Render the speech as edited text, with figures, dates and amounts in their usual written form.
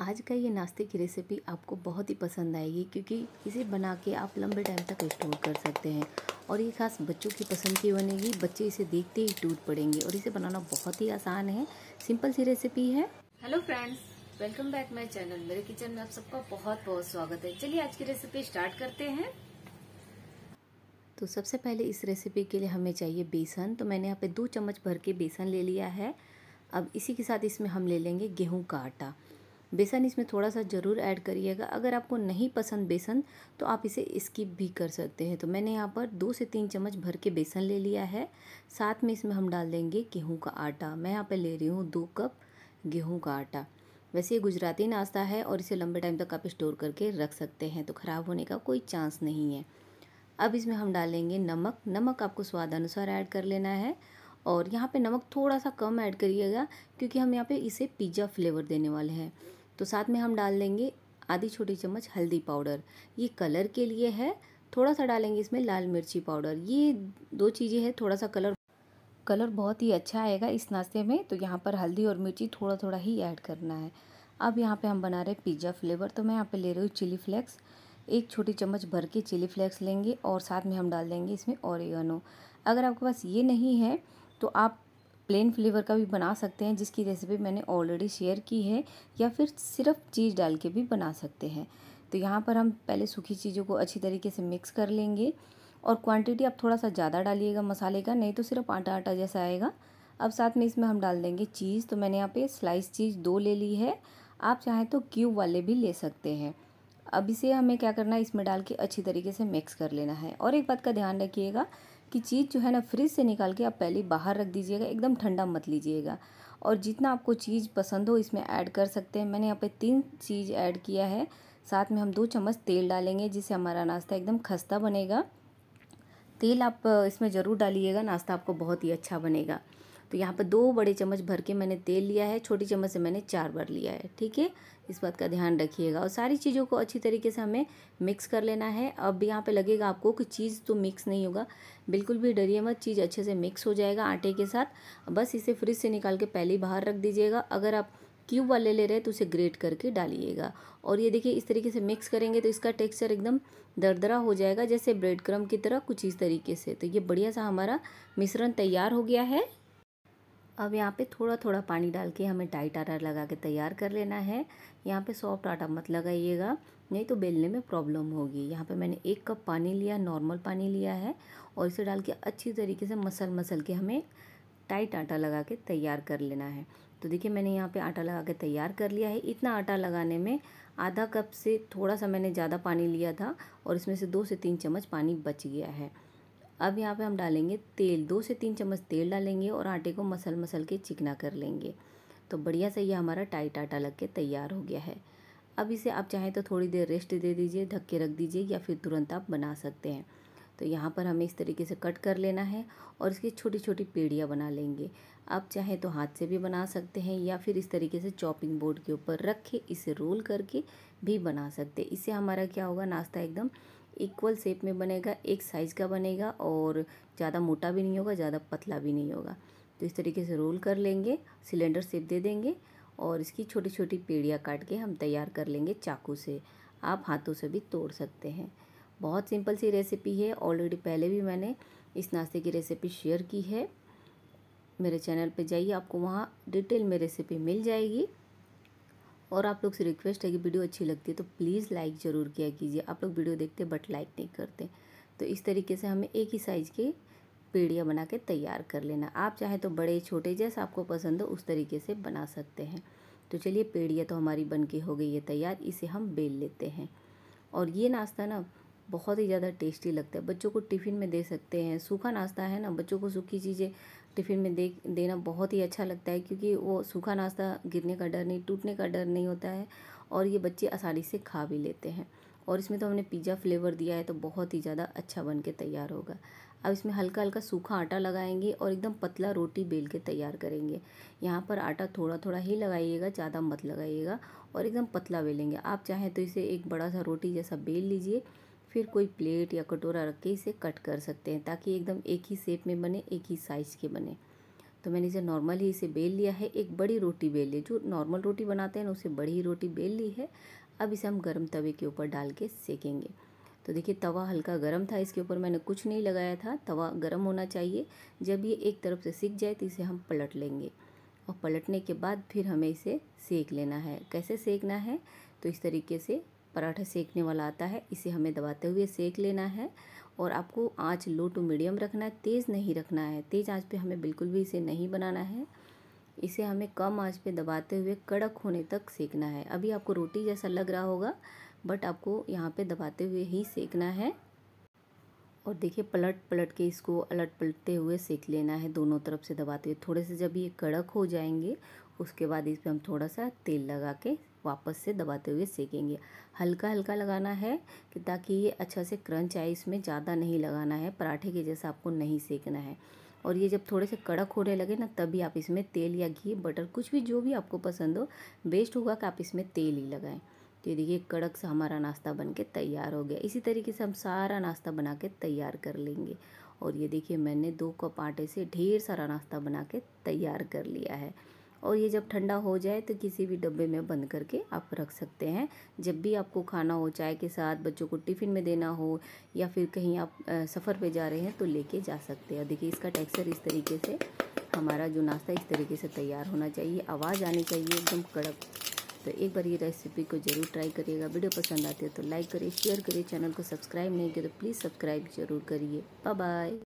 आज का ये नाश्ते की रेसिपी आपको बहुत ही पसंद आएगी, क्योंकि इसे बना के आप लंबे टाइम तक स्टोर कर सकते हैं और ये खास बच्चों की पसंद की बनेगी। बच्चे इसे देखते ही टूट पड़ेंगे और इसे बनाना बहुत ही आसान है, सिंपल सी रेसिपी है। Hello friends, welcome back my channel. मेरे किचन में आप सबका बहुत बहुत स्वागत है। चलिए आज की रेसिपी स्टार्ट करते हैं। तो सबसे पहले इस रेसिपी के लिए हमें चाहिए बेसन। तो मैंने यहाँ पे 2 चम्मच भर के बेसन ले लिया है। अब इसी के साथ इसमें हम ले लेंगे गेहूं का आटा। बेसन इसमें थोड़ा सा ज़रूर ऐड करिएगा। अगर आपको नहीं पसंद बेसन तो आप इसे स्किप भी कर सकते हैं। तो मैंने यहाँ पर 2 से 3 चम्मच भर के बेसन ले लिया है। साथ में इसमें हम डाल देंगे गेहूँ का आटा। मैं यहाँ पर ले रही हूँ 2 कप गेहूँ का आटा। वैसे ये गुजराती नाश्ता है और इसे लंबे टाइम तक आप स्टोर करके रख सकते हैं, तो ख़राब होने का कोई चांस नहीं है। अब इसमें हम डालेंगे नमक। नमक आपको स्वाद अनुसार ऐड कर लेना है और यहाँ पे नमक थोड़ा सा कम ऐड करिएगा, क्योंकि हम यहाँ पे इसे पिज़्ज़ा फ्लेवर देने वाले हैं। तो साथ में हम डाल देंगे आधी छोटी चम्मच हल्दी पाउडर, ये कलर के लिए है। थोड़ा सा डालेंगे इसमें लाल मिर्ची पाउडर। ये 2 चीज़ें हैं, थोड़ा सा कलर बहुत ही अच्छा आएगा इस नाश्ते में। तो यहाँ पर हल्दी और मिर्ची थोड़ा थोड़ा ही ऐड करना है। अब यहाँ पर हम बना रहे पिज़्ज़ा फ्लेवर। तो मैं यहाँ पर ले रही हूँ चिली फ्लेक्स। 1 छोटी चम्मच भर के चिली फ्लेक्स लेंगे और साथ में हम डाल देंगे इसमें ओरिगानो। अगर आपके पास ये नहीं है तो आप प्लेन फ्लेवर का भी बना सकते हैं, जिसकी रेसिपी मैंने ऑलरेडी शेयर की है, या फिर सिर्फ चीज़ डाल के भी बना सकते हैं। तो यहाँ पर हम पहले सूखी चीज़ों को अच्छी तरीके से मिक्स कर लेंगे और क्वांटिटी आप थोड़ा सा ज़्यादा डालिएगा मसाले का, नहीं तो सिर्फ आटा आटा जैसा आएगा। अब साथ में इसमें हम डाल देंगे चीज़। तो मैंने यहाँ पे स्लाइस चीज़ 2 ले ली है, आप चाहें तो क्यूब वाले भी ले सकते हैं। अब इसे हमें क्या करना है, इसमें डाल के अच्छी तरीके से मिक्स कर लेना है। और एक बात का ध्यान रखिएगा कि चीज़ जो है ना, फ्रिज से निकाल के आप पहले बाहर रख दीजिएगा, एकदम ठंडा मत लीजिएगा। और जितना आपको चीज़ पसंद हो इसमें ऐड कर सकते हैं। मैंने यहाँ पे 3 चीज़ ऐड किया है। साथ में हम 2 चम्मच तेल डालेंगे, जिससे हमारा नाश्ता एकदम खस्ता बनेगा। तेल आप इसमें ज़रूर डालिएगा, नाश्ता आपको बहुत ही अच्छा बनेगा। तो यहाँ पर 2 बड़े चम्मच भर के मैंने तेल लिया है। छोटी चम्मच से मैंने 4 बार लिया है, ठीक है, इस बात का ध्यान रखिएगा। और सारी चीज़ों को अच्छी तरीके से हमें मिक्स कर लेना है। अब यहाँ पे लगेगा आपको कि चीज़ तो मिक्स नहीं होगा, बिल्कुल भी डरिए मत, चीज़ अच्छे से मिक्स हो जाएगा आटे के साथ। बस इसे फ्रिज से निकाल के पहले ही बाहर रख दीजिएगा। अगर आप क्यूब वाले ले रहे हैं तो उसे ग्रेट करके डालिएगा। और ये देखिए, इस तरीके से मिक्स करेंगे तो इसका टेक्सचर एकदम दरदरा हो जाएगा, जैसे ब्रेड क्रम की तरह, कुछ इस तरीके से। तो ये बढ़िया सा हमारा मिश्रण तैयार हो गया है। अब यहाँ पे थोड़ा थोड़ा पानी डाल के हमें टाइट आटा लगा के तैयार कर लेना है। यहाँ पे सॉफ्ट आटा मत लगाइएगा, नहीं तो बेलने में प्रॉब्लम होगी। यहाँ पे मैंने 1 कप पानी लिया, नॉर्मल पानी लिया है, और इसे डाल के अच्छी तरीके से मसल के हमें टाइट आटा लगा के तैयार कर लेना है। तो देखिए, मैंने यहाँ पे आटा लगा के तैयार कर लिया है। इतना आटा लगाने में 1/2 कप से थोड़ा सा मैंने ज़्यादा पानी लिया था और इसमें से 2 से 3 चम्मच पानी बच गया है। अब यहाँ पे हम डालेंगे तेल। 2 से 3 चम्मच तेल डालेंगे और आटे को मसल के चिकना कर लेंगे। तो बढ़िया से ये हमारा टाइट आटा लग के तैयार हो गया है। अब इसे आप चाहें तो थोड़ी देर रेस्ट दे दीजिए, ढक के रख दीजिए, या फिर तुरंत आप बना सकते हैं। तो यहाँ पर हमें इस तरीके से कट कर लेना है और इसकी छोटी छोटी पेड़ियाँ बना लेंगे। आप चाहें तो हाथ से भी बना सकते हैं, या फिर इस तरीके से चॉपिंग बोर्ड के ऊपर रख के इसे रोल करके भी बना सकते हैं। इससे हमारा क्या होगा, नाश्ता एकदम इक्वल शेप में बनेगा, एक साइज़ का बनेगा और ज़्यादा मोटा भी नहीं होगा, ज़्यादा पतला भी नहीं होगा। तो इस तरीके से रोल कर लेंगे, सिलेंडर शेप दे देंगे और इसकी छोटी छोटी पेड़ियाँ काट के हम तैयार कर लेंगे चाकू से। आप हाथों से भी तोड़ सकते हैं। बहुत सिंपल सी रेसिपी है। ऑलरेडी पहले भी मैंने इस नाश्ते की रेसिपी शेयर की है। मेरे चैनल पे जाइए, आपको वहाँ डिटेल में रेसिपी मिल जाएगी। और आप लोग से रिक्वेस्ट है कि वीडियो अच्छी लगती है तो प्लीज़ लाइक ज़रूर किया कीजिए। आप लोग वीडियो देखते बट लाइक नहीं करते। तो इस तरीके से हमें एक ही साइज़ के पेड़ियाँ बना के तैयार कर लेना। आप चाहे तो बड़े छोटे जैसा आपको पसंद हो उस तरीके से बना सकते हैं। तो चलिए, पेड़ियाँ तो हमारी बन के हो गई है तैयार। इसे हम बेल लेते हैं। और ये नाश्ता ना बहुत ही ज़्यादा टेस्टी लगता है, बच्चों को टिफ़िन में दे सकते हैं। सूखा नाश्ता है ना, बच्चों को सूखी चीज़ें टिफ़िन में देना बहुत ही अच्छा लगता है, क्योंकि वो सूखा नाश्ता गिरने का डर नहीं, टूटने का डर नहीं होता है और ये बच्चे आसानी से खा भी लेते हैं। और इसमें तो हमने पिज़्ज़ा फ्लेवर दिया है, तो बहुत ही ज़्यादा अच्छा बन के तैयार होगा। अब इसमें हल्का हल्का सूखा आटा लगाएंगे और एकदम पतला रोटी बेल के तैयार करेंगे। यहाँ पर आटा थोड़ा थोड़ा ही लगाइएगा, ज़्यादा मत लगाइएगा, और एकदम पतला बेलेंगे। आप चाहें तो इसे एक बड़ा सा रोटी जैसा बेल लीजिए, फिर कोई प्लेट या कटोरा रख के इसे कट कर सकते हैं, ताकि एकदम एक ही शेप में बने, एक ही साइज़ के बने। तो मैंने इसे नॉर्मली इसे बेल लिया है, एक बड़ी रोटी बेल ली, जो नॉर्मल रोटी बनाते हैं ना उससे बड़ी रोटी बेल ली है। अब इसे हम गर्म तवे के ऊपर डाल के सेकेंगे। तो देखिए तवा हल्का गर्म था, इसके ऊपर मैंने कुछ नहीं लगाया था। तवा गर्म होना चाहिए, जब ये एक तरफ से सिक जाए तो इसे हम पलट लेंगे और पलटने के बाद फिर हमें इसे सेक लेना है। कैसे सेकना है तो इस तरीके से पराठा सेकने वाला आता है, इसे हमें दबाते हुए सेक लेना है। और आपको आँच लो टू मीडियम रखना है, तेज़ नहीं रखना है। तेज़ आँच पे हमें बिल्कुल भी इसे नहीं बनाना है, इसे हमें कम आँच पे दबाते हुए कड़क होने तक सेकना है। अभी आपको रोटी जैसा लग रहा होगा, बट आपको यहाँ पे दबाते हुए ही सेकना है। और देखिए पलट के इसको अलट पलटते हुए सेक लेना है, दोनों तरफ से दबाते हुए। थोड़े से जब ये कड़क हो जाएंगे उसके बाद इस पर हम थोड़ा सा तेल लगा के वापस से दबाते हुए सेकेंगे। हल्का हल्का लगाना है कि ताकि ये अच्छा से क्रंच आए, इसमें ज़्यादा नहीं लगाना है, पराठे के जैसा आपको नहीं सेकना है। और ये जब थोड़े से कड़क होने लगे ना, तभी आप इसमें तेल या घी, बटर, कुछ भी जो भी आपको पसंद हो, बेस्ट होगा कि आप इसमें तेल ही लगाएं। तो ये देखिए कड़क सा हमारा नाश्ता बन के तैयार हो गया। इसी तरीके से हम सारा नाश्ता बना के तैयार कर लेंगे। और ये देखिए मैंने 2 कप आटे से ढेर सारा नाश्ता बना के तैयार कर लिया है। और ये जब ठंडा हो जाए तो किसी भी डब्बे में बंद करके आप रख सकते हैं। जब भी आपको खाना हो, चाय के साथ, बच्चों को टिफ़िन में देना हो, या फिर कहीं आप सफ़र पे जा रहे हैं तो लेके जा सकते हैं। देखिए इसका टेक्सचर इस तरीके से, हमारा जो नाश्ता इस तरीके से तैयार होना चाहिए, आवाज़ आनी चाहिए एकदम कड़क। तो एक बार ये रेसिपी को ज़रूर ट्राई करिएगा। वीडियो पसंद आती है तो लाइक करिए, शेयर करिए, चैनल को सब्सक्राइब नहीं किया तो प्लीज़ सब्सक्राइब ज़रूर करिए। Bye bye.